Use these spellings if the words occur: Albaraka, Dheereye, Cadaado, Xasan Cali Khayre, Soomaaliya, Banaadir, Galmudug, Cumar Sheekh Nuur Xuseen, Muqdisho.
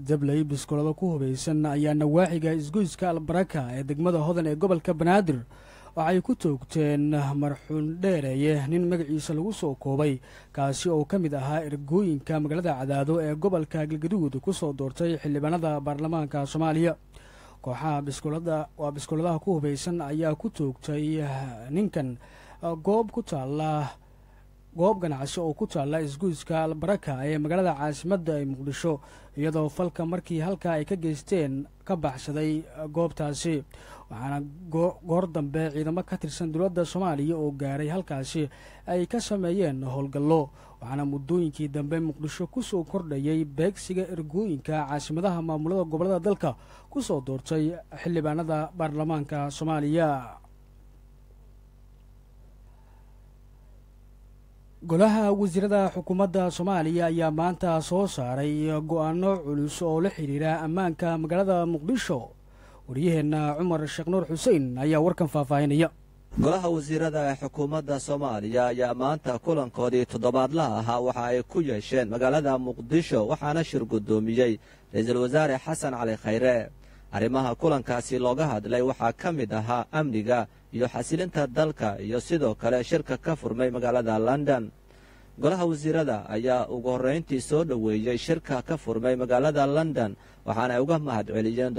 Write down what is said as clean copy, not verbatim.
dib iskuulada ku hubeysan ayaa nawaaxiga isgoyska Albaraka ee degmada Hodan ee gobolka Banaadir waxay ku toogteen marxuun Dheereye nin magaciisa lagu soo koobay kaasi oo kamid ahaa ergooyinka magaalada Cadaado ee gobolka Galmudug ku soo doortay xildhibaanada baarlamaanka Soomaaliya kooxaha iskuulada ku hubeysan ayaa ku toogtay ninkan goob ganacsi oo ku taala isgoyska Albaraka ee magaalada caasimadda ee Muqdisho iyadoo falka markii halka ay ka geysteen ka baxsaday goobtaasi waxaana goor dambe ciidamo ka tirsan dawladda Soomaaliya oo gaaray halkaasi ay ka sameeyeen howlgallo waxaana muddooyinkii dambe Muqdisho ku soo kordhayay beegsiga ergooyinka caasimadaha maamulada gobolada dalka ku soo doortay xildhibaanada baarlamaanka Soomaaliya golaha wasiirada xukuumadda Soomaaliya ayaa maanta soo saaray go'aano culus oo la xiriira ammaanka magaalada Muqdisho wariyaheena Cumar Sheekh Nuur Xuseen ayaa warkan faafahinaya golaha wasiirada xukuumadda Soomaaliya ayaa maanta kulankoodii toddobaadlaha ahaa waxa ay ku yeesheen magaalada Muqdisho waxaana shir gudoomiyay ra'iisul wasaare Xasan Cali Khayre arrimaha kulankaasi looga hadlay waxa ka mid ahaa amniga iyo xasilinta dalka iyo sidoo kale shirka ka furmay magaalada London golaha wasiirada ayaa ugu horeyntii soo dhaweeyay shirka ka furmay magaalada London waxaana ay uga mahad celiyeen